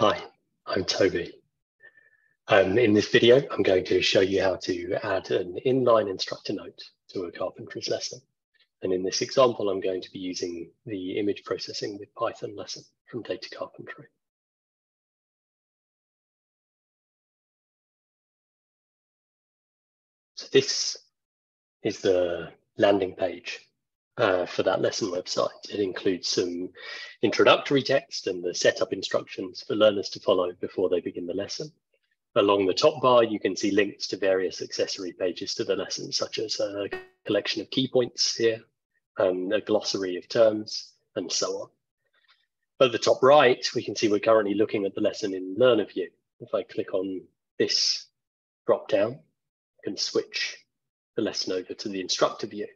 Hi, I'm Toby. In this video, I'm going to show you how to add an inline instructor note to a carpentry's lesson. And in this example, I'm going to be using the image processing with Python lesson from Data Carpentry. So this is the landing page for that lesson website. It includes some introductory text and the setup instructions for learners to follow before they begin the lesson. Along the top bar, you can see links to various accessory pages to the lesson, such as a collection of key points here, a glossary of terms, and so on. At the top right, we can see we're currently looking at the lesson in Learner View. If I click on this drop down, I can switch the lesson over to the instructor view.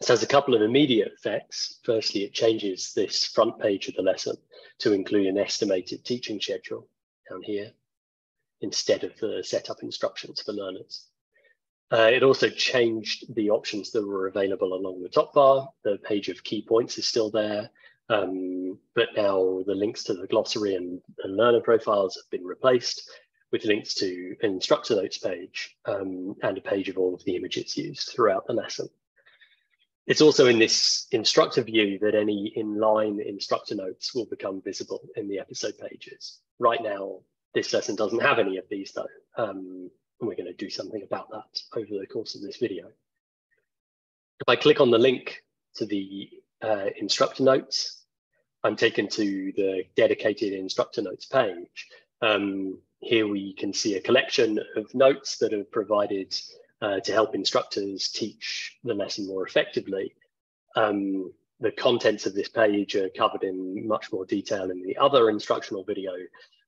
This has a couple of immediate effects. Firstly, it changes this front page of the lesson to include an estimated teaching schedule down here instead of the setup instructions for learners. It also changed the options that were available along the top bar. The page of key points is still there, but now the links to the glossary and learner profiles have been replaced with links to an instructor notes page and a page of all of the images used throughout the lesson. It's also in this instructor view that any inline instructor notes will become visible in the episode pages. Right now, this lesson doesn't have any of these though, and we're going to do something about that over the course of this video. If I click on the link to the instructor notes, I'm taken to the dedicated instructor notes page. Here we can see a collection of notes that are provided to help instructors teach the lesson more effectively. The contents of this page are covered in much more detail in the other instructional video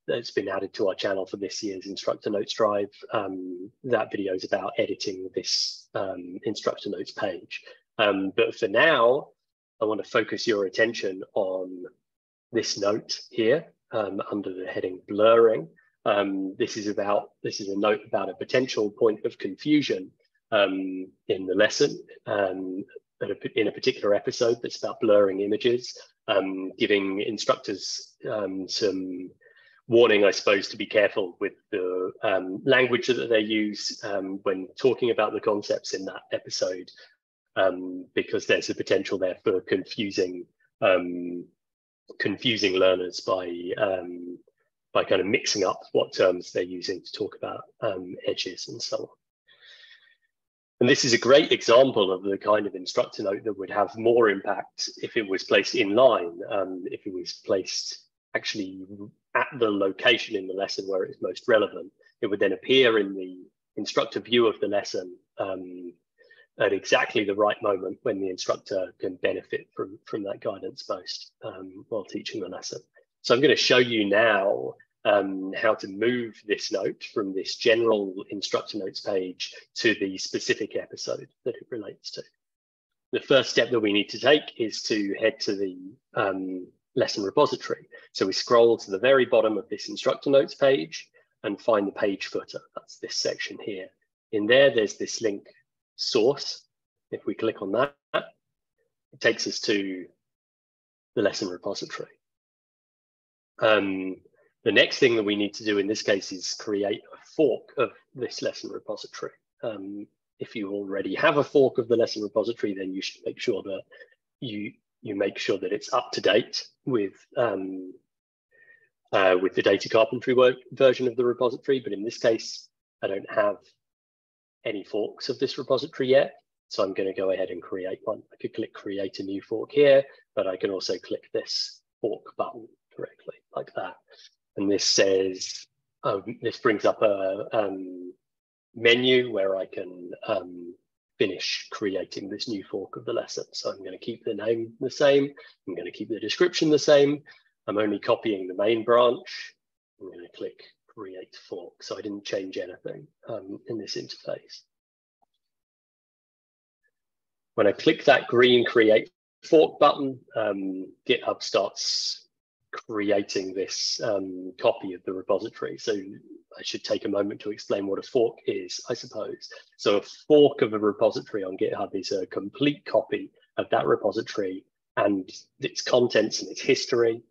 that's been added to our channel for this year's Instructor Notes Drive. That video is about editing this instructor notes page. But for now, I want to focus your attention on this note here under the heading blurring. This is a note about a potential point of confusion in the lesson, in a particular episode that's about blurring images, giving instructors some warning, I suppose, to be careful with the language that they use when talking about the concepts in that episode, because there's a potential there for confusing learners by kind of mixing up what terms they're using to talk about edges and so on. And this is a great example of the kind of instructor note that would have more impact if it was placed in line, if it was placed actually at the location in the lesson where it's most relevant. It would then appear in the instructor view of the lesson at exactly the right moment when the instructor can benefit from that guidance most while teaching the lesson. So I'm going to show you now how to move this note from this general instructor notes page to the specific episode that it relates to. The first step that we need to take is to head to the lesson repository. So we scroll to the very bottom of this instructor notes page and find the page footer. That's this section here. In there, there's this link source. If we click on that, it takes us to the lesson repository. The next thing that we need to do in this case is create a fork of this lesson repository. If you already have a fork of the lesson repository, then you should make sure that you make sure that it's up to date with the Data Carpentry version of the repository. But in this case, I don't have any forks of this repository yet, so I'm going to go ahead and create one. I could click create a new fork here, but I can also click this fork button directly like that, and this says this brings up a menu where I can finish creating this new fork of the lesson. So I'm going to keep the name the same, I'm going to keep the description the same, I'm only copying the main branch. I'm going to click create fork, so I didn't change anything in this interface. When I click that green create fork button, GitHub starts creating this copy of the repository. So I should take a moment to explain what a fork is, I suppose. So a fork of a repository on GitHub is a complete copy of that repository and its contents and its history,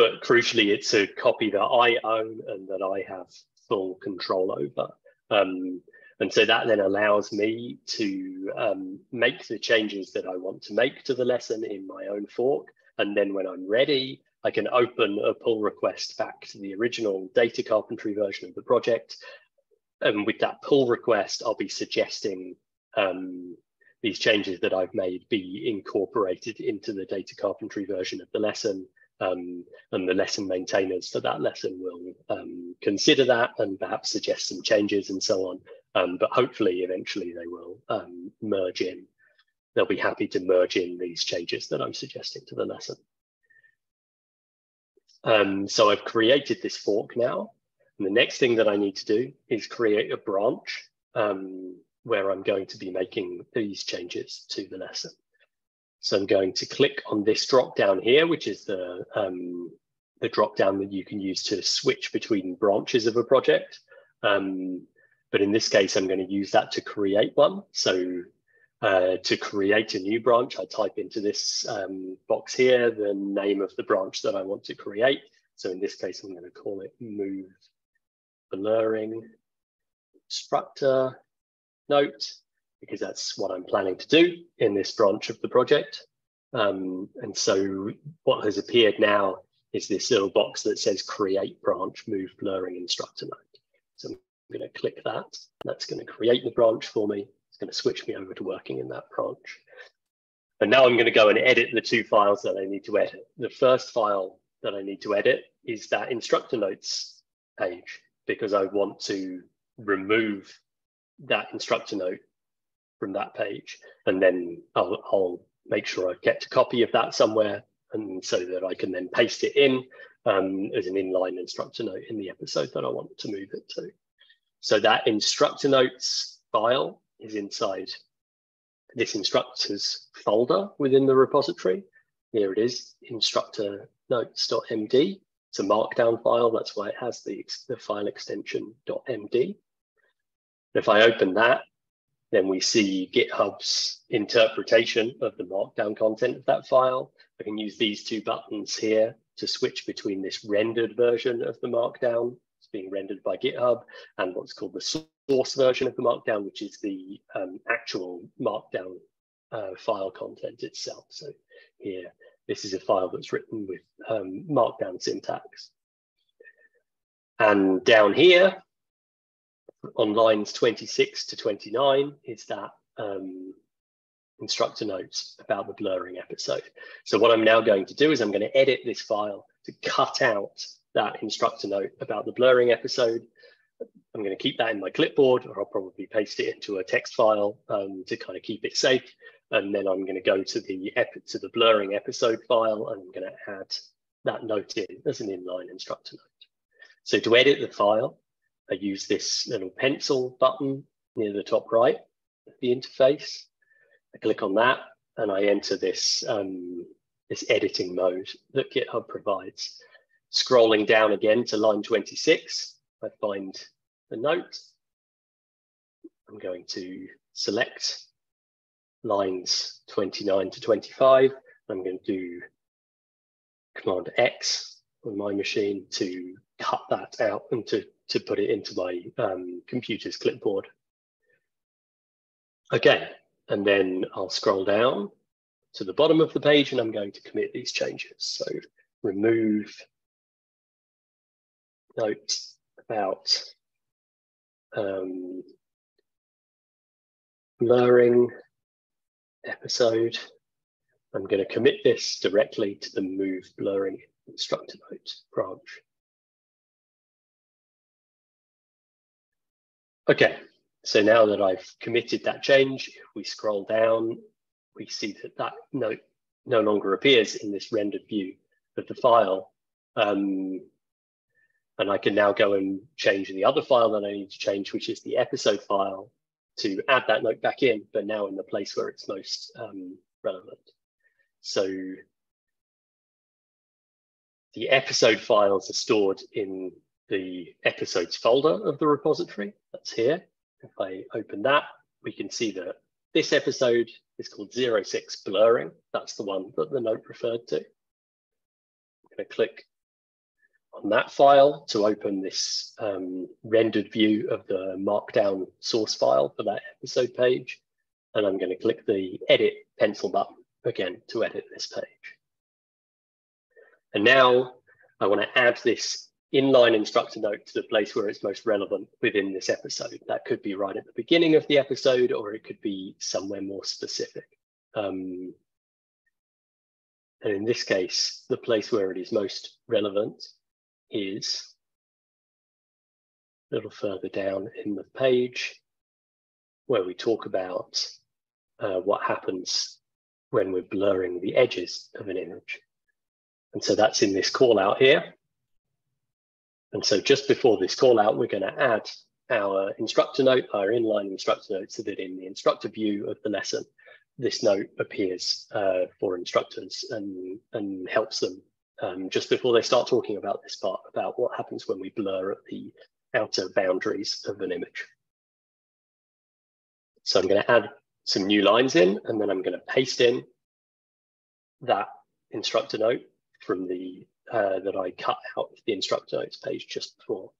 But crucially, it's a copy that I own and that I have full control over. And so that then allows me to make the changes that I want to make to the lesson in my own fork. And then when I'm ready, I can open a pull request back to the original Data Carpentry version of the project. And with that pull request, I'll be suggesting these changes that I've made be incorporated into the Data Carpentry version of the lesson. And the lesson maintainers for that lesson will consider that and perhaps suggest some changes and so on. But hopefully, eventually, they will merge in. They'll be happy to merge in these changes that I'm suggesting to the lesson. So I've created this fork now. And the next thing that I need to do is create a branch where I'm going to be making these changes to the lesson. So I'm going to click on this drop down here, which is the drop down that you can use to switch between branches of a project. But in this case, I'm going to use that to create one. So to create a new branch, I type into this box here the name of the branch that I want to create. So in this case, I'm going to call it Move Blurring Instructor Note, because that's what I'm planning to do in this branch of the project. And so what has appeared now is this little box that says create branch move blurring instructor note. So I'm going to click that. That's going to create the branch for me. It's going to switch me over to working in that branch. And now I'm going to go and edit the two files that I need to edit. The first file that I need to edit is that instructor notes page, because I want to remove that instructor note from that page, and then I'll make sure I've kept a copy of that somewhere, and so that I can then paste it in as an inline instructor note in the episode that I want to move it to. So that instructor notes file is inside this instructors folder within the repository. Here it is, instructor notes.md. It's a markdown file, that's why it has the file extension .md. If I open that, then we see GitHub's interpretation of the markdown content of that file. I can use these two buttons here to switch between this rendered version of the markdown, it's being rendered by GitHub, and what's called the source version of the markdown, which is the actual markdown file content itself. So here, this is a file that's written with markdown syntax. And down here, on lines 26 to 29 is that instructor notes about the blurring episode. So what I'm now going to do is I'm going to edit this file to cut out that instructor note about the blurring episode. I'm going to keep that in my clipboard, or I'll probably paste it into a text file to kind of keep it safe. And then I'm going to go to the blurring episode file, and I'm going to add that note in as an inline instructor note. So to edit the file, I use this little pencil button near the top right of the interface. I click on that and I enter this, this editing mode that GitHub provides. Scrolling down again to line 26, I find the note. I'm going to select lines 29 to 25. I'm going to do Command X on my machine to cut that out and to put it into my computer's clipboard. Okay, and then I'll scroll down to the bottom of the page and I'm going to commit these changes. So remove note about blurring episode. I'm going to commit this directly to the move blurring instructor note branch. Okay, so now that I've committed that change, if we scroll down, we see that that note no longer appears in this rendered view of the file. And I can now go and change the other file that I need to change, which is the episode file, to add that note back in, but now in the place where it's most relevant. So the episode files are stored in the episodes folder of the repository, that's here. If I open that, we can see that this episode is called 06 Blurring. That's the one that the note referred to. I'm going to click on that file to open this rendered view of the markdown source file for that episode page. And I'm going to click the edit pencil button again to edit this page. And now I want to add this inline instructor note to the place where it's most relevant within this episode. That could be right at the beginning of the episode, or it could be somewhere more specific. And in this case, the place where it is most relevant is a little further down in the page, where we talk about what happens when we're blurring the edges of an image. And so that's in this call out here. And so just before this call out, we're going to add our instructor note, our inline instructor note, so that in the instructor view of the lesson, this note appears for instructors and helps them just before they start talking about this part, about what happens when we blur at the outer boundaries of an image. So I'm going to add some new lines in, and then I'm going to paste in that instructor note from the that I cut out of the instructor notes page just before.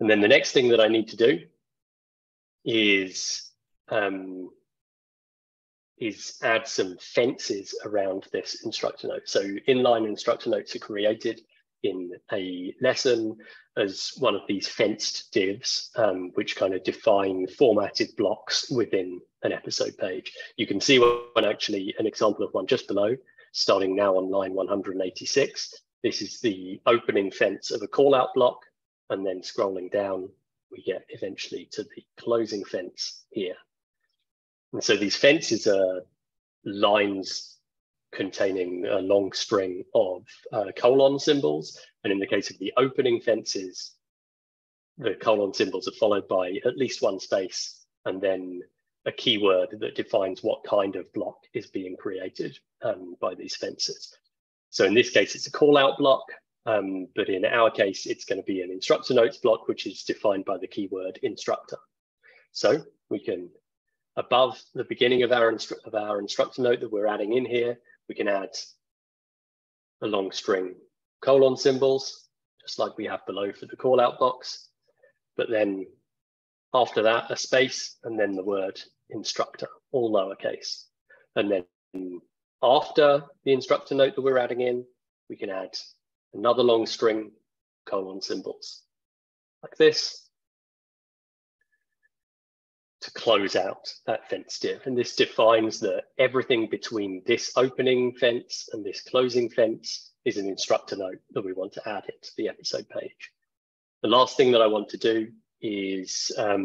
And then the next thing that I need to do is add some fences around this instructor note. So inline instructor notes are created in a lesson as one of these fenced divs, which kind of define formatted blocks within an episode page. You can see one, actually an example of one just below, starting now on line 186. This is the opening fence of a callout block, and then scrolling down, we get eventually to the closing fence here. And so these fences are lines containing a long string of colon symbols. And in the case of the opening fences, the colon symbols are followed by at least one space and then a keyword that defines what kind of block is being created by these fences. So in this case, it's a call out block, but in our case, it's going to be an instructor notes block, which is defined by the keyword instructor. So we can, above the beginning of our instructor note that we're adding in here, we can add a long string colon symbols, just like we have below for the call out box, but then after that, a space, and then the word instructor, all lowercase. And then after the instructor note that we're adding in, we can add another long string colon symbols like this to close out that fence div. And this defines that everything between this opening fence and this closing fence is an instructor note that we want to add into the episode page. The last thing that I want to do is I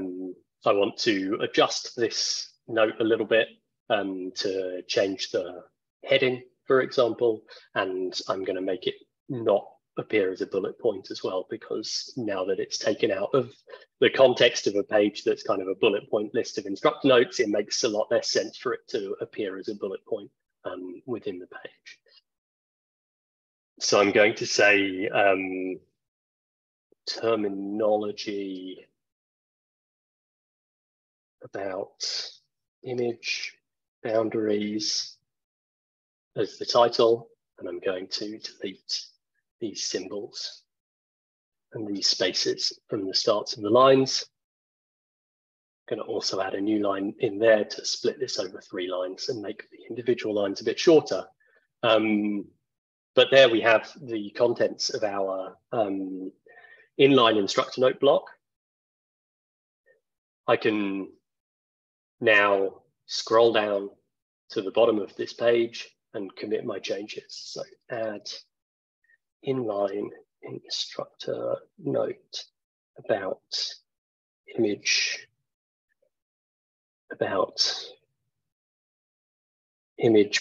want to adjust this note a little bit to change the heading, for example, and I'm going to make it not appear as a bullet point as well, because now that it's taken out of the context of a page that's kind of a bullet point list of instructor notes, it makes a lot less sense for it to appear as a bullet point within the page. So I'm going to say terminology about image boundaries as the title, and I'm going to delete these symbols and these spaces from the starts of the lines. I'm going to also add a new line in there to split this over 3 lines and make the individual lines a bit shorter. But there we have the contents of our inline instructor note block. I can now scroll down to the bottom of this page and commit my changes. So add inline instructor note about image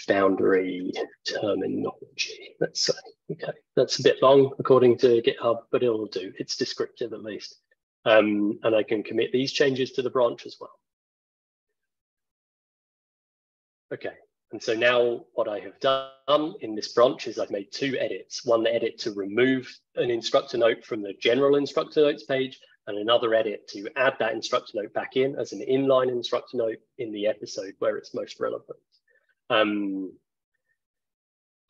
boundary terminology, let's say. Okay, that's a bit long according to GitHub, but it'll do. It's descriptive at least. And I can commit these changes to the branch as well. Okay, and so now what I have done in this branch is I've made 2 edits. One edit to remove an instructor note from the general instructor notes page, and another edit to add that instructor note back in as an inline instructor note in the episode where it's most relevant.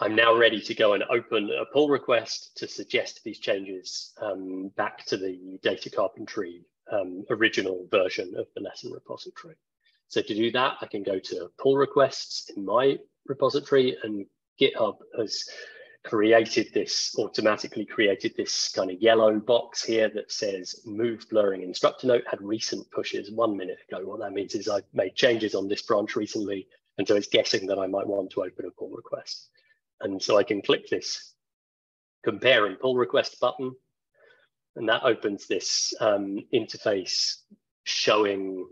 I'm now ready to go and open a pull request to suggest these changes back to the Data Carpentry original version of the lesson repository. So to do that, I can go to pull requests in my repository, and GitHub has created this, automatically created this kind of yellow box here that says move blurring instructor note had recent pushes 1 minute ago. What that means is I've made changes on this branch recently, and so it's guessing that I might want to open a pull request. And so I can click this compare and pull request button, and that opens this interface showing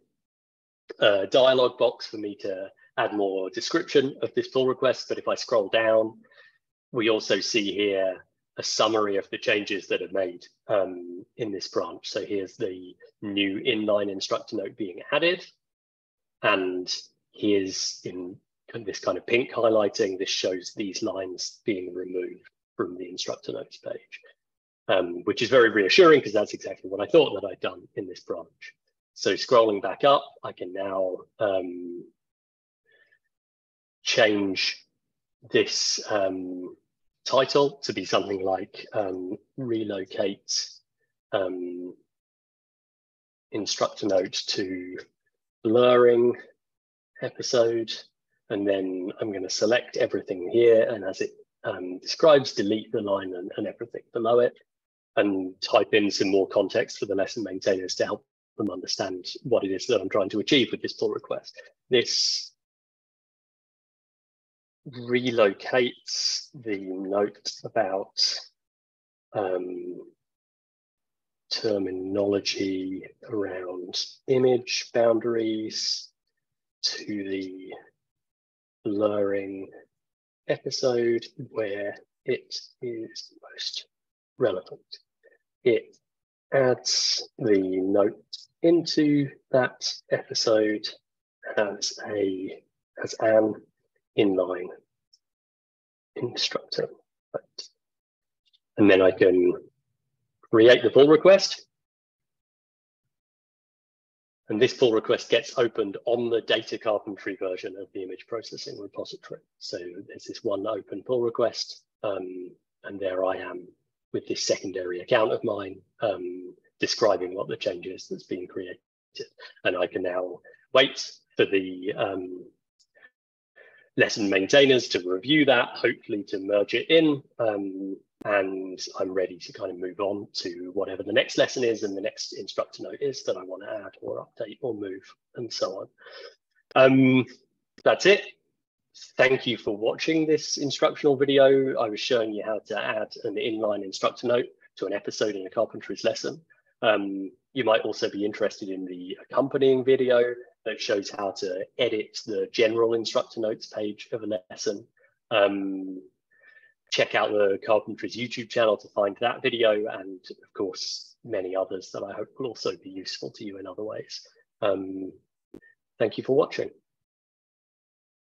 a dialog box for me to add more description of this pull request. But if I scroll down, we also see here a summary of the changes that are made in this branch. So here's the new inline instructor note being added, and here's in this kind of pink highlighting, this shows these lines being removed from the instructor notes page, which is very reassuring because that's exactly what I thought that I'd done in this branch. So scrolling back up, I can now change this title to be something like relocate instructor note to blurring episode, and then I'm going to select everything here, and as it describes, delete the line and everything below it, and type in some more context for the lesson maintainers to help them understand what it is that I'm trying to achieve with this pull request. This relocates the note about terminology around image boundaries to the blurring episode where it is most relevant. It adds the note into that episode as an inline instructor. And then I can create the pull request. And this pull request gets opened on the Data Carpentry version of the image processing repository. So there's this one open pull request, and there I am with this secondary account of mine describing what the change is that's been created. And I can now wait for the lesson maintainers to review that, hopefully to merge it in, and I'm ready to kind of move on to whatever the next lesson is and the next instructor note is that I want to add or update or move, and so on. That's it. Thank you for watching this instructional video. I was showing you how to add an inline instructor note to an episode in a carpenter's lesson. You might also be interested in the accompanying video that shows how to edit the general instructor notes page of a lesson. Check out the Carpentry's YouTube channel to find that video, and of course, many others that I hope will also be useful to you in other ways. Thank you for watching.